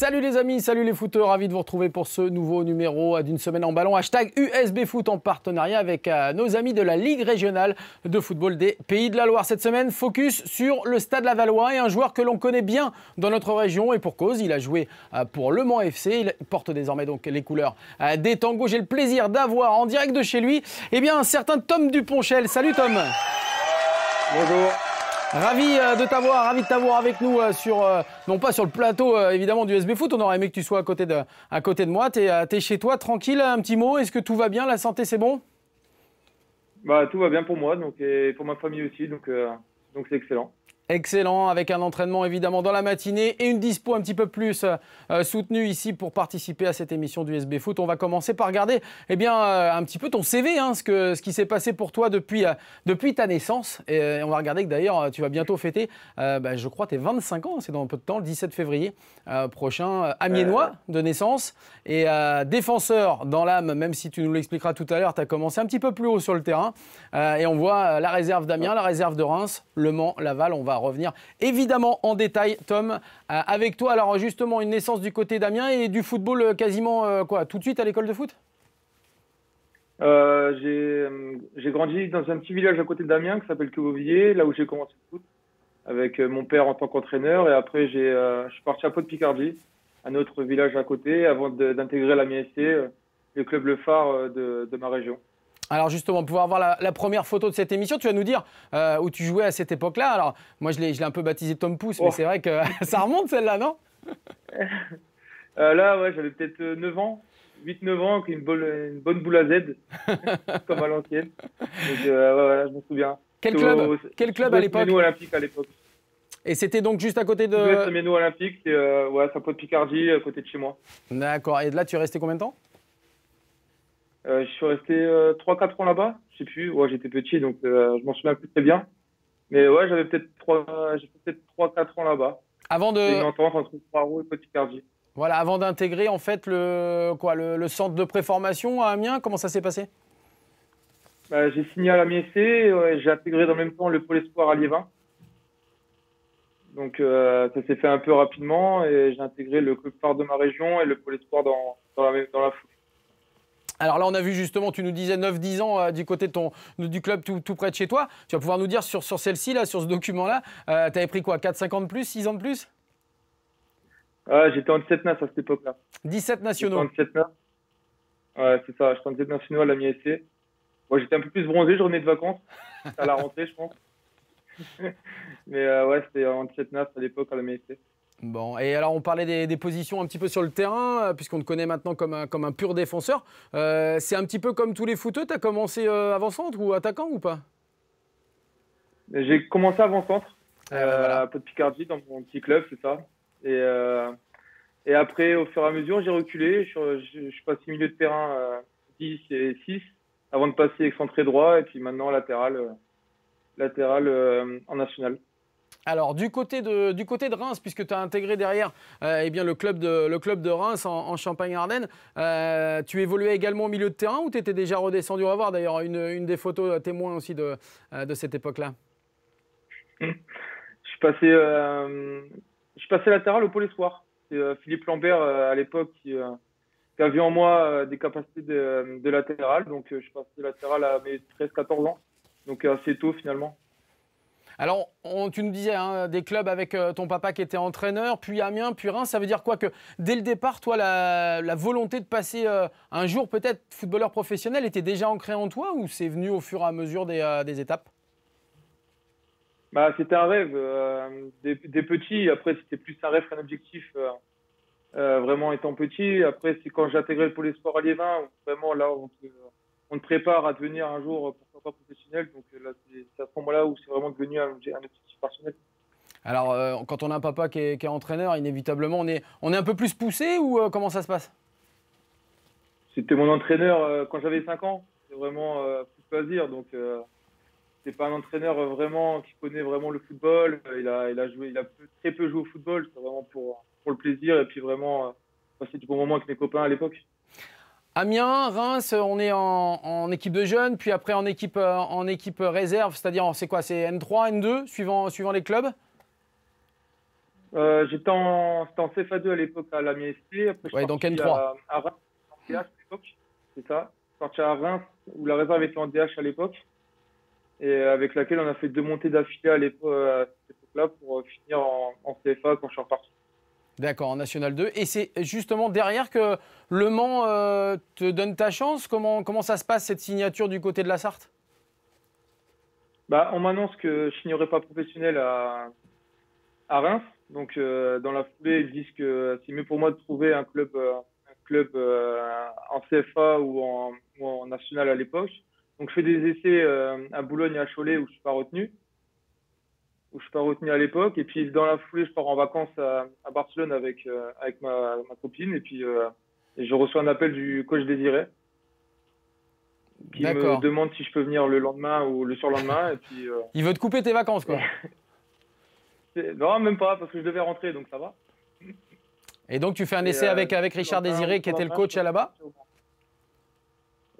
Salut les amis, salut les footeurs, ravi de vous retrouver pour ce nouveau numéro d'une semaine en ballon. Hashtag USBFoot en partenariat avec nos amis de la Ligue régionale de football des Pays de la Loire. Cette semaine, focus sur le Stade Lavallois et un joueur que l'on connaît bien dans notre région et pour cause. Il a joué pour le Mans FC, il porte désormais donc les couleurs des tangos. J'ai le plaisir d'avoir en direct de chez lui un certain Tom Duponchelle. Salut Tom. Bonjour. Ravi de t'avoir avec nous sur, non pas sur le plateau évidemment du USBFoot, on aurait aimé que tu sois à côté de moi. T'es chez toi, tranquille, un petit mot, est-ce que tout va bien, la santé c'est bon? Bah, tout va bien pour moi donc, et pour ma famille aussi, donc c'est excellent. Excellent, avec un entraînement évidemment dans la matinée et une dispo un petit peu plus soutenue ici pour participer à cette émission du USBFoot. On va commencer par regarder un petit peu ton CV, hein, ce qui s'est passé pour toi depuis ta naissance. Et on va regarder que d'ailleurs tu vas bientôt fêter, je crois, tes 25 ans, c'est dans un peu de temps, le 17 février prochain, amiénois de naissance et défenseur dans l'âme, même si tu nous l'expliqueras tout à l'heure, tu as commencé un petit peu plus haut sur le terrain. Et on voit la réserve d'Amiens, la réserve de Reims, Le Mans, Laval, on va revenir évidemment en détail, Tom, avec toi. Alors justement, une naissance du côté d'Amiens et du football quasiment tout de suite à l'école de foot? J'ai grandi dans un petit village à côté d'Amiens qui s'appelle Quevauvillers, là où j'ai commencé le foot, avec mon père en tant qu'entraîneur. Et après, je suis parti à Poix-de-Picardie, un autre village à côté, avant d'intégrer l'Amiens FC, le club le phare de ma région. Alors justement, pouvoir avoir la première photo de cette émission, tu vas nous dire où tu jouais à cette époque-là. Alors moi, je l'ai un peu baptisé Tom Pouce, mais c'est vrai que ça remonte celle-là, non? Là, ouais, j'avais peut-être 9 ans, 8-9 ans, avec une bonne boule à Z, comme à l'ancienne. Ouais, je me souviens. Quel club à l'époque? Méno Olympique à l'époque. Et c'était donc juste à côté de Méno Olympique, c'est à Poix-de-Picardie, à côté de chez moi. D'accord. Et de là, tu es resté combien de temps? Je suis resté 3-4 ans là-bas, je sais plus, ouais, j'étais petit donc je m'en souviens plus très bien. Mais ouais, j'avais peut-être 3-4 ans là-bas. Avant de... J'ai une entente entre Soro et Poix-de-Picardie. Voilà, avant d'intégrer en fait le centre de préformation à Amiens, comment ça s'est passé? J'ai signé à l'Amiens FC, j'ai intégré dans le même temps le Pôle Espoir à Liévin. Donc ça s'est fait un peu rapidement et j'ai intégré le club phare de ma région et le Pôle Espoir dans la foulée. Alors là, on a vu justement, tu nous disais 9-10 ans du côté de du club tout près de chez toi. Tu vas pouvoir nous dire sur celle-ci, là, sur ce document-là, tu avais pris quoi, 4-5 ans de plus, 6 ans de plus? J'étais en 17 nationaux à cette époque-là. 17 nationaux? J'étais en 17 nationaux. Ouais, c'est ça, j'étais en 17 nationaux à la mi-essai. Moi, j'étais un peu plus bronzé, journée de vacances, à la rentrée, je pense. Mais ouais, c'était en 17 nationaux à l'époque à la mi-essai. Bon, et alors on parlait des positions un petit peu sur le terrain, puisqu'on te connaît maintenant comme un pur défenseur. C'est un petit peu comme tous les footeux, tu as commencé avant-centre ou attaquant ou pas? J'ai commencé avant-centre, à Poix-de-Picardie, dans mon petit club, c'est ça. Et après, au fur et à mesure, j'ai reculé, je suis passé milieu de terrain 10 et 6, avant de passer excentré droit, et puis maintenant latéral en national. Alors, du côté de Reims, puisque tu as intégré derrière le club de Reims en Champagne-Ardennes, tu évoluais également au milieu de terrain ou tu étais déjà redescendu? On va voir d'ailleurs une des photos témoins aussi de cette époque-là. Je suis passé latéral au Pôle Espoir. C'est Philippe Lambert à l'époque qui a vu en moi des capacités de latéral. Donc, je suis passé latéral à mes 13-14 ans, donc assez tôt finalement. Alors, tu nous disais des clubs avec ton papa qui était entraîneur, puis Amiens, puis Reims. Ça veut dire quoi? Que dès le départ, toi, la volonté de passer un jour peut-être footballeur professionnel était déjà ancrée en toi ou c'est venu au fur et à mesure des étapes? C'était un rêve des petits. Après, c'était plus un rêve qu'un objectif vraiment étant petit. Après, c'est quand j'ai intégré le Pôle Espoir à Liévin, vraiment là, on te prépare à devenir un jour pourquoi pas professionnel. Donc là, c'est à ce moment-là où c'est vraiment devenu un objectif personnel. Alors, quand on a un papa qui est entraîneur, inévitablement, on est un peu plus poussé ou comment ça se passe? C'était mon entraîneur quand j'avais 5 ans. C'est vraiment plus plaisir. Donc, c'est pas un entraîneur vraiment qui connaît vraiment le football. Il a très peu joué au football. C'était vraiment pour le plaisir et puis vraiment passer du bon moment avec mes copains à l'époque. Amiens, Reims, on est en équipe de jeunes, puis après en équipe réserve, c'est-à-dire c'est N3, N2, suivant les clubs? J'étais en CFA2 à l'époque à l'Amiens FC. Après, ouais, donc N3. À Reims, en DH à l'époque. C'est ça. Je suis parti à Reims, où la réserve était en DH à l'époque. Et avec laquelle on a fait deux montées d'affilée à l'époque, à cette époque-là, pour finir en CFA quand je suis reparti. D'accord, en National 2. Et c'est justement derrière que Le Mans te donne ta chance. Comment ça se passe, cette signature du côté de la Sarthe? Bah, on m'annonce que je ne signerai pas professionnel à Reims. Donc, dans la foulée, ils disent que c'est mieux pour moi de trouver un club en CFA ou en National à l'époque. Donc, je fais des essais à Boulogne et à Cholet où je ne suis pas retenu. À l'époque, et puis dans la foulée je pars en vacances à Barcelone avec ma copine, et puis je reçois un appel du coach Désiré qui me demande si je peux venir le lendemain ou le surlendemain, et puis il veut te couper tes vacances, quoi. Non, même pas, parce que je devais rentrer, donc ça va. Et donc tu fais un essai avec Richard Désiré qui était le coach là-bas?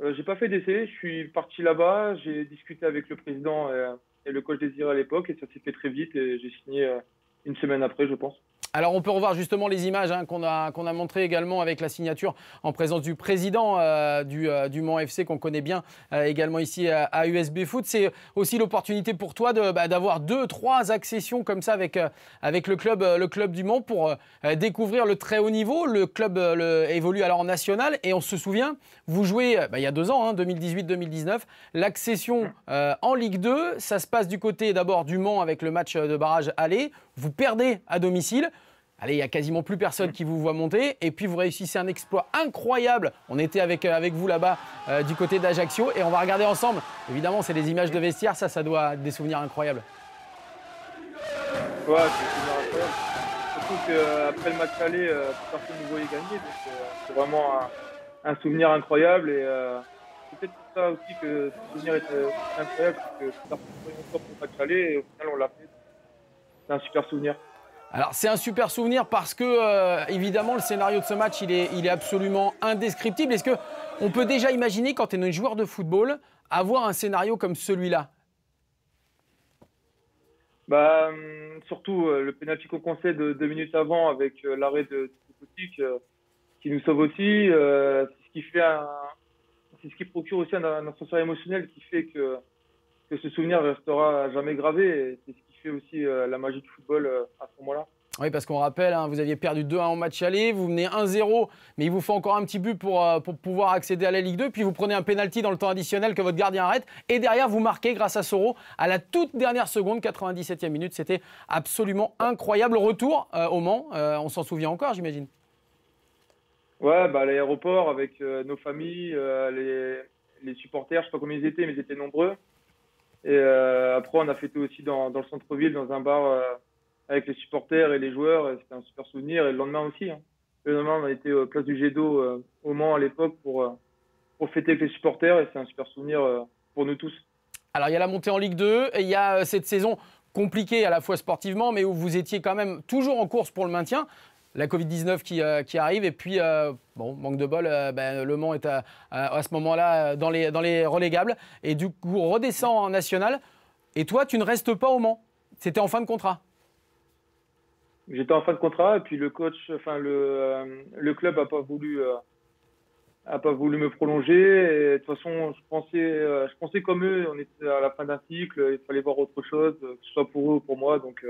J'ai pas fait d'essai, je suis parti là-bas, j'ai discuté avec le président et le coach Désiré à l'époque, et ça s'est fait très vite, et j'ai signé une semaine après, je pense. Alors on peut revoir justement les images hein, qu'on a montrées également avec la signature en présence du président du Mans FC, qu'on connaît bien également ici à USBFoot. C'est aussi l'opportunité pour toi d'avoir deux, trois accessions comme ça avec le club du Mans pour découvrir le très haut niveau. Le club évolue alors en National, et on se souvient, vous jouez il y a 2 ans, hein, 2018-2019, l'accession en Ligue 2. Ça se passe du côté d'abord du Mans avec le match de barrage aller. Vous perdez à domicile. Allez, il n'y a quasiment plus personne qui vous voit monter. Et puis, vous réussissez un exploit incroyable. On était avec vous là-bas du côté d'Ajaccio. Et on va regarder ensemble. Évidemment, c'est des images de vestiaire. Ça doit être des souvenirs incroyables. Ouais, c'est incroyable. Surtout qu'après le match aller, personne ne voyait gagner. Donc, c'est vraiment un souvenir incroyable. Et c'est peut-être pour ça aussi que ce souvenir est incroyable. Parce que personne ne voyait encore pour le match aller. Et au final, on l'a fait. C'est un super souvenir. Alors c'est un super souvenir parce que évidemment le scénario de ce match il est absolument indescriptible. Est-ce qu'on peut déjà imaginer, quand tu es un joueur de football, avoir un scénario comme celui-là? Bah, surtout le pénalty qu'on concède 2 minutes avant avec l'arrêt de Duponchelle qui nous sauve aussi. C'est ce qui procure aussi un ascenseur émotionnel qui fait que ce souvenir restera jamais gravé. Et fait aussi la magie du football à ce moment-là. Oui, parce qu'on rappelle, hein, vous aviez perdu 2-1 en match aller, vous menez 1-0, mais il vous faut encore un petit but pour pouvoir accéder à la Ligue 2, puis vous prenez un pénalty dans le temps additionnel que votre gardien arrête, et derrière, vous marquez grâce à Soro à la toute dernière seconde, 97e minute. C'était absolument incroyable. Retour au Mans, on s'en souvient encore, j'imagine. Ouais, bah, à l'aéroport, avec nos familles, les supporters, je ne sais pas combien ils étaient, mais ils étaient nombreux. Et après, on a fêté aussi dans le centre-ville, dans un bar avec les supporters et les joueurs. C'était un super souvenir. Et le lendemain aussi. Hein. Le lendemain, on a été Place du Gédo au Mans à l'époque pour fêter avec les supporters. Et c'est un super souvenir pour nous tous. Alors, il y a la montée en Ligue 2. Et il y a cette saison compliquée à la fois sportivement, mais où vous étiez quand même toujours en course pour le maintien. La Covid-19 qui arrive, et puis, bon, manque de bol, Le Mans est à ce moment-là dans les relégables, et du coup, on redescend en National, et toi, tu ne restes pas au Mans. C'était en fin de contrat. J'étais en fin de contrat, et puis le club n'a pas voulu, me prolonger, et de toute façon, je pensais comme eux, on était à la fin d'un cycle, il fallait voir autre chose, que ce soit pour eux ou pour moi, donc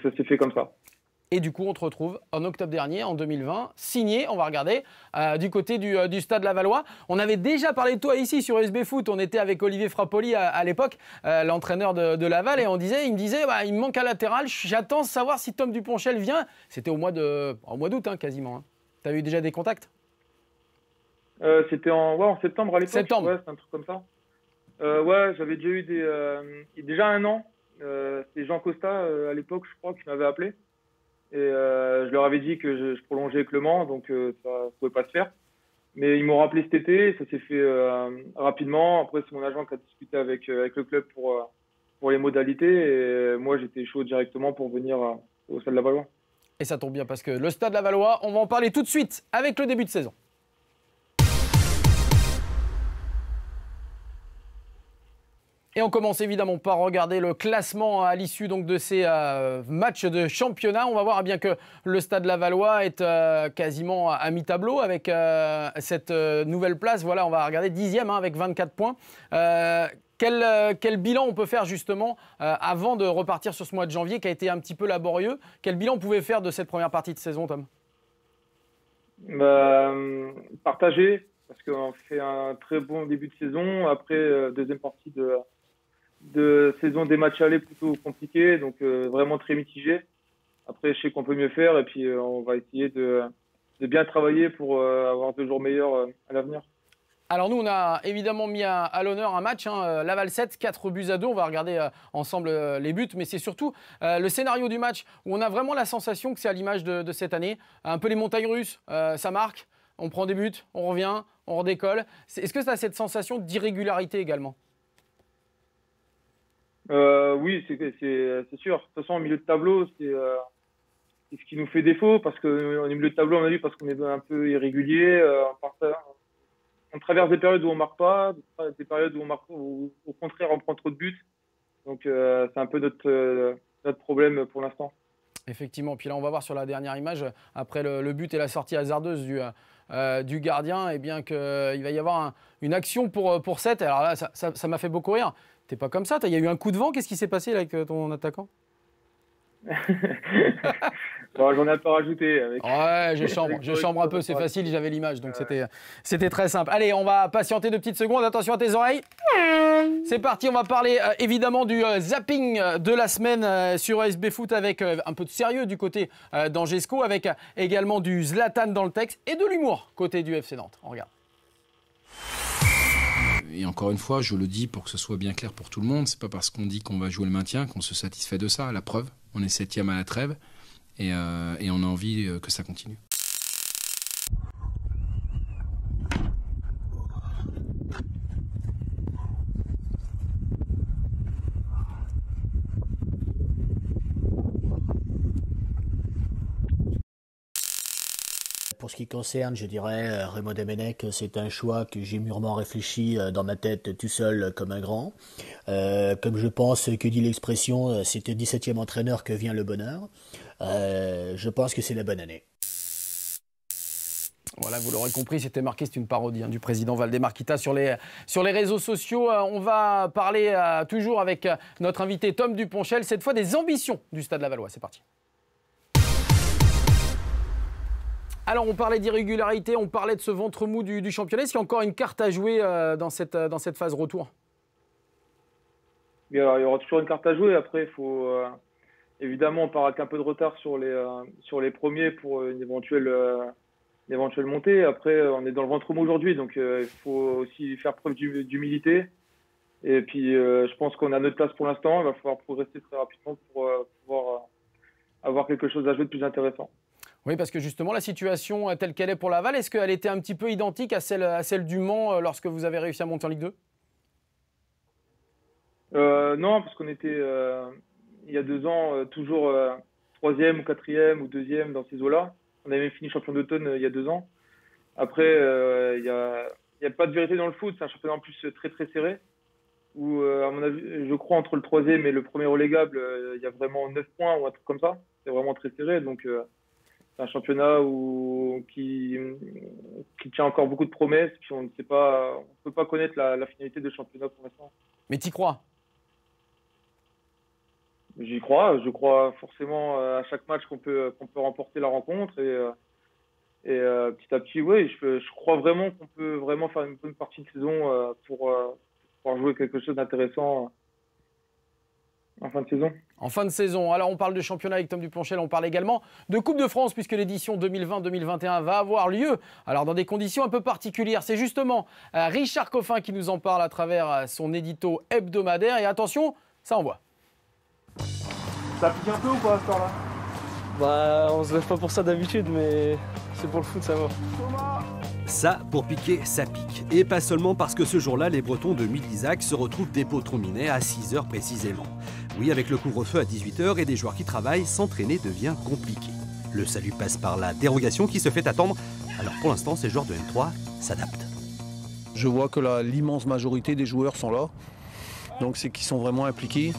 ça s'est fait comme ça. Et du coup, on te retrouve en octobre dernier, en 2020, signé, on va regarder, du côté du Stade Lavallois. On avait déjà parlé de toi ici sur USBFoot. On était avec Olivier Frapolli à l'époque, l'entraîneur de Laval. Et il me disait, il me manque un latéral, j'attends de savoir si Tom Duponchelle vient. C'était au mois d'août, hein, quasiment. Hein. Tu avais eu déjà des contacts? C'était en septembre à l'époque. Septembre. Ouais, c'est un truc comme ça. Ouais, j'avais déjà eu déjà 1 an. C'était Jean Kosta à l'époque, je crois, qui m'avait appelé. Et je leur avais dit que je prolongeais avec Le Mans, donc ça ne pouvait pas se faire. Mais ils m'ont rappelé cet été, ça s'est fait rapidement. Après, c'est mon agent qui a discuté avec le club pour les modalités. Et moi, j'étais chaud directement pour venir au Stade Lavallois. Et ça tombe bien parce que le Stade Lavallois, on va en parler tout de suite avec le début de saison. Et on commence évidemment par regarder le classement à l'issue donc de ces matchs de championnat. On va voir bien que le Stade Lavallois est quasiment à mi-tableau avec cette nouvelle place. Voilà, on va regarder 10e hein, avec 24 points. Quel bilan on peut faire justement avant de repartir sur ce mois de janvier qui a été un petit peu laborieux? Quel bilan on pouvait faire de cette première partie de saison, Tom? Partagé. Parce qu'on fait un très bon début de saison. Après, deuxième partie de saison des matchs allés plutôt compliqués. Donc, vraiment très mitigé. Après, je sais qu'on peut mieux faire. Et puis, on va essayer de bien travailler pour avoir deux jours meilleurs à l'avenir. Alors nous, on a évidemment mis à l'honneur un match, hein, Laval 7, 4-2. On va regarder ensemble les buts, mais c'est surtout le scénario du match où on a vraiment la sensation que c'est à l'image de cette année. Un peu les montagnes russes, ça marque. On prend des buts, on revient, on redécolle. Est-ce que ça a cette sensation d'irrégularité également? Oui, c'est sûr. De toute façon, au milieu de tableau, c'est ce qui nous fait défaut. Parce qu'on est au milieu de tableau, on a vu, parce qu'on est un peu irrégulier. On traverse des périodes où on ne marque pas, des périodes où on marque, où au contraire, on prend trop de buts. Donc, c'est un peu notre problème pour l'instant. Effectivement. Puis là, on va voir sur la dernière image, après le but et la sortie hasardeuse du gardien, et bien qu'il va y avoir une action pour 7. Alors là, ça m'a fait beaucoup rire. T'es pas comme ça. Il y a eu un coup de vent. Qu'est-ce qui s'est passé là, avec ton attaquant? Bon, j'en ai pas rajouté. Avec... Ouais, je chambre un peu. C'est facile. J'avais l'image, donc c'était très simple. Allez, on va patienter 2 petites secondes. Attention à tes oreilles. C'est parti, on va parler évidemment du zapping de la semaine sur USBFoot avec un peu de sérieux du côté d'Angesco, avec également du Zlatan dans le texte et de l'humour côté du FC Nantes. On regarde. Et encore une fois, je le dis pour que ce soit bien clair pour tout le monde, c'est pas parce qu'on dit qu'on va jouer le maintien qu'on se satisfait de ça. La preuve, on est 7e à la trêve et on a envie que ça continue. Pour ce qui concerne, je dirais, Raymond Domenech, c'est un choix que j'ai mûrement réfléchi dans ma tête tout seul comme un grand. Comme je pense que dit l'expression, c'est au 17e entraîneur que vient le bonheur. Je pense que c'est la bonne année. Voilà, vous l'aurez compris, c'était marqué, c'est une parodie hein, du président Valdemar Quitta sur les réseaux sociaux. On va parler toujours avec notre invité Tom Duponchelle, cette fois des ambitions du Stade Lavallois. C'est parti. Alors, on parlait d'irrégularité, on parlait de ce ventre mou du championnat. Est-ce qu'il y a encore une carte à jouer dans cette phase retour? Alors, il y aura toujours une carte à jouer. Après, il faut, évidemment, on part avec un peu de retard sur les premiers pour une éventuelle montée. Après, on est dans le ventre mou aujourd'hui, donc il faut aussi faire preuve d'humilité. Et puis, je pense qu'on a notre place pour l'instant. Il va falloir progresser très rapidement pour pouvoir avoir quelque chose à jouer de plus intéressant. Oui, parce que justement, la situation telle qu'elle est pour Laval, est-ce qu'elle était un petit peu identique à celle du Mans lorsque vous avez réussi à monter en Ligue 2 ? Non, parce qu'on était, il y a 2 ans, toujours 3e ou 4e ou 2e dans ces eaux-là. On avait même fini champion d'automne il y a 2 ans. Après, il n'y a pas de vérité dans le foot. C'est un championnat en plus très, très serré. Où, à mon avis, je crois, entre le 3e et le premier relégable, il y a vraiment 9 points ou un truc comme ça. C'est vraiment très serré, donc... un championnat qui tient encore beaucoup de promesses, puis on ne sait pas, on peut pas connaître la finalité de championnat pour l'instant. Mais t'y crois? J'y crois, je crois forcément à chaque match qu'on peut remporter la rencontre et petit à petit, oui, je crois vraiment qu'on peut vraiment faire une bonne partie de saison pour jouer quelque chose d'intéressant en fin de saison. En fin de saison. Alors, on parle de championnat avec Tom Duponchelle. On parle également de Coupe de France, puisque l'édition 2020-2021 va avoir lieu. Alors, dans des conditions un peu particulières. C'est justement Richard Coffin qui nous en parle à travers son édito hebdomadaire. Et attention, ça envoie. Ça pique un peu ou pas à ce temps-là? Bah, on se lève pas pour ça d'habitude, mais c'est pour le foot, ça va. Ça, pour piquer, ça pique. Et pas seulement parce que ce jour-là, les Bretons de Milizac se retrouvent dépôt Trominet à 6h précisément. Oui, avec le couvre-feu à 18h et des joueurs qui travaillent, s'entraîner devient compliqué. Le salut passe par la dérogation qui se fait attendre. Alors pour l'instant, ces joueurs de N3 s'adaptent. Je vois que l'immense majorité des joueurs sont là. Donc c'est qu'ils sont vraiment impliqués.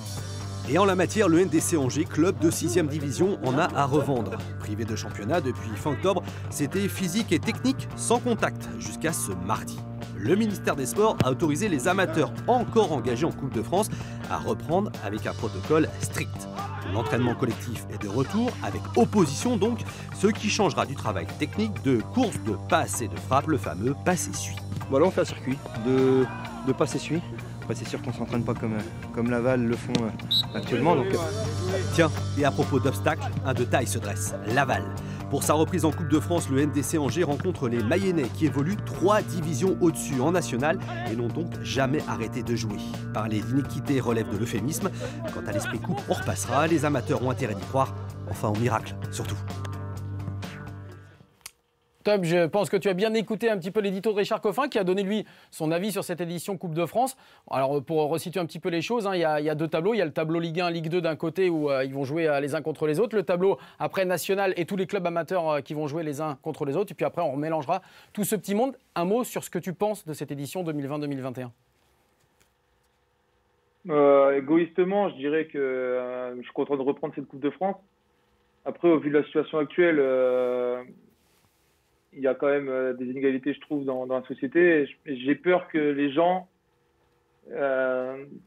Et en la matière, le NDC Angers, club de 6e division, en a à revendre. Privé de championnat depuis fin octobre, c'était physique et technique sans contact jusqu'à ce mardi. Le ministère des Sports a autorisé les amateurs encore engagés en Coupe de France à reprendre avec un protocole strict. L'entraînement collectif est de retour, avec opposition donc, ce qui changera du travail technique de course de passe et de frappe, le fameux passe-essuie. Voilà, on fait un circuit de passe-essuie. Bah, c'est sûr qu'on ne s'entraîne pas comme Laval le font actuellement. Donc... Tiens, et à propos d'obstacles, un de taille se dresse, Laval. Pour sa reprise en Coupe de France, le NDC Angers rencontre les Mayennais qui évoluent 3 divisions au-dessus en national et n'ont donc jamais arrêté de jouer. Parler d'iniquité relève de l'euphémisme. Quant à l'esprit coupe, on repassera. Les amateurs ont intérêt d'y croire. Enfin, au miracle, surtout. Tom, je pense que tu as bien écouté un petit peu l'édito de Richard Coffin qui a donné lui son avis sur cette édition Coupe de France. Alors pour resituer un petit peu les choses, hein, il y a 2 tableaux. Il y a le tableau Ligue 1, Ligue 2 d'un côté où ils vont jouer les uns contre les autres. Le tableau après national et tous les clubs amateurs qui vont jouer les uns contre les autres. Et puis après on remélangera tout ce petit monde. Un mot sur ce que tu penses de cette édition 2020-2021. Égoïstement, je dirais que je suis content de reprendre cette Coupe de France. Après, au vu de la situation actuelle... Il y a quand même des inégalités, je trouve, dans la société. J'ai peur que les gens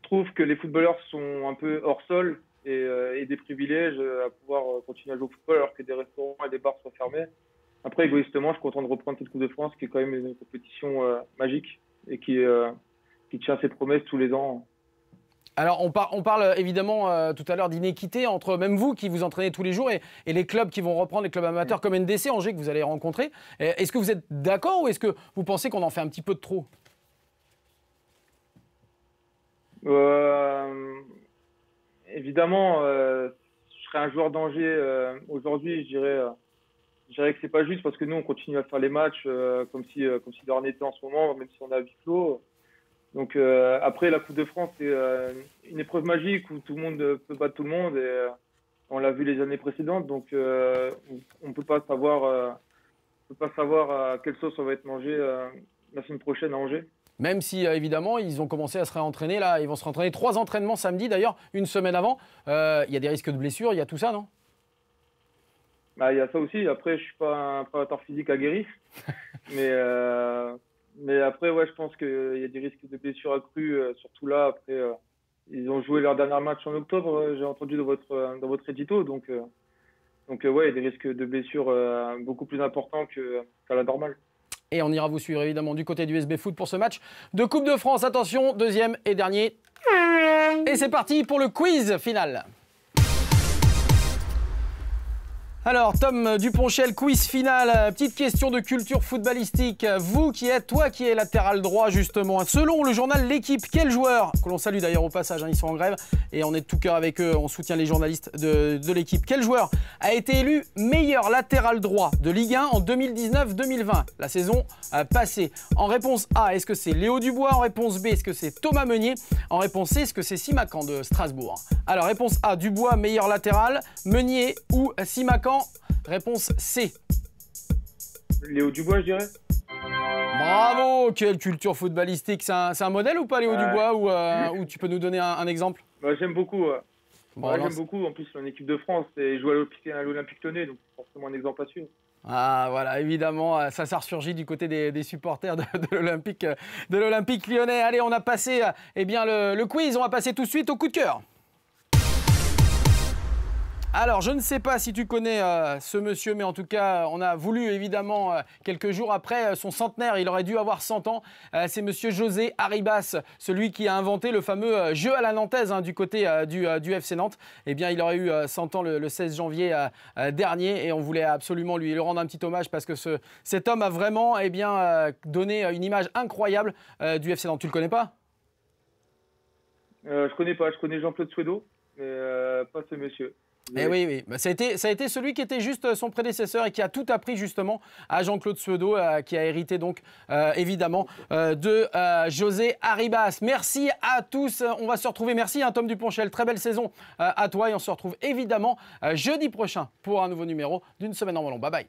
trouvent que les footballeurs sont un peu hors sol et des privilèges à pouvoir continuer à jouer au football alors que des restaurants et des bars sont fermés. Après, égoïstement, je suis content de reprendre cette Coupe de France qui est quand même une compétition magique et qui tient ses promesses tous les ans. Alors, on parle évidemment tout à l'heure d'inéquité entre même vous qui vous entraînez tous les jours et les clubs qui vont reprendre, les clubs amateurs comme NDC Angers que vous allez rencontrer. Est-ce que vous êtes d'accord ou est-ce que vous pensez qu'on en fait un petit peu de trop? Évidemment, je serais un joueur d'Angers aujourd'hui. Je dirais que c'est pas juste parce que nous, on continue à faire les matchs comme si de rien n'était en ce moment, même si on a huis clos. Donc après, la Coupe de France, c'est une épreuve magique où tout le monde peut battre tout le monde. Et, on l'a vu les années précédentes, donc on ne peut pas savoir, à quelle sauce on va être mangé la semaine prochaine à Angers. Même si, évidemment, ils ont commencé à se réentraîner. Là, ils vont se réentraîner 3 entraînements samedi, d'ailleurs, une semaine avant. Il y a des risques de blessures, il y a tout ça, non? Bah, il y a ça aussi. Après, je ne suis pas un préparateur physique aguerri, mais... Mais après, ouais, je pense qu'il y a des risques de blessures accrues, surtout là. Après, ils ont joué leur dernier match en octobre, j'ai entendu dans votre édito. Donc ouais, il y a des risques de blessures beaucoup plus importants qu'à la normale. Et on ira vous suivre évidemment du côté du USBFoot pour ce match de Coupe de France. Attention, 2e et dernier. Et c'est parti pour le quiz final. Alors, Tom Duponchelle, quiz final. Petite question de culture footballistique. Vous qui êtes, toi qui es latéral droit, justement. Selon le journal L'Équipe, quel joueur, que l'on salue d'ailleurs au passage, hein, ils sont en grève et on est de tout cœur avec eux, on soutient les journalistes de l'Équipe. Quel joueur a été élu meilleur latéral droit de Ligue 1 en 2019-2020, la saison passée? En réponse A, est-ce que c'est Léo Dubois? En réponse B, est-ce que c'est Thomas Meunier? En réponse C, est-ce que c'est Simakan de Strasbourg? Alors, réponse A, Dubois, meilleur latéral, Meunier ou Simakan? Réponse C. Léo Dubois, je dirais. Bravo! Quelle culture footballistique! C'est un modèle ou pas, Léo Dubois? Ou tu peux nous donner un exemple? Bah, j'aime beaucoup. Bon, ouais, j'aime beaucoup. En plus, en équipe de France, et joue à l'Olympique Lyonnais, donc c'est forcément un exemple à suivre. Ah voilà, évidemment, ça ressurgit du côté des supporters de l'Olympique Lyonnais. Allez, on a passé le quiz. On va passer tout de suite au coup de cœur. Alors, je ne sais pas si tu connais ce monsieur, mais en tout cas, on a voulu, évidemment, quelques jours après son centenaire, il aurait dû avoir 100 ans, c'est monsieur José Arribas, celui qui a inventé le fameux jeu à la nantaise hein, du côté du FC Nantes. Eh bien, il aurait eu 100 ans le 16 janvier dernier et on voulait absolument lui rendre un petit hommage parce que cet homme a vraiment donné une image incroyable du FC Nantes. Tu le connais pas? Je connais pas, je connais Jean-Claude Suédeau, mais pas ce monsieur. Eh oui, oui. Ça a été celui qui était juste son prédécesseur et qui a tout appris justement à Jean-Claude Suédeau, qui a hérité donc évidemment de José Arribas. Merci à tous, on va se retrouver, merci hein, Tom Duponchelle, très belle saison à toi et on se retrouve évidemment jeudi prochain pour un nouveau numéro d'Une Semaine en Wallon. Bye bye.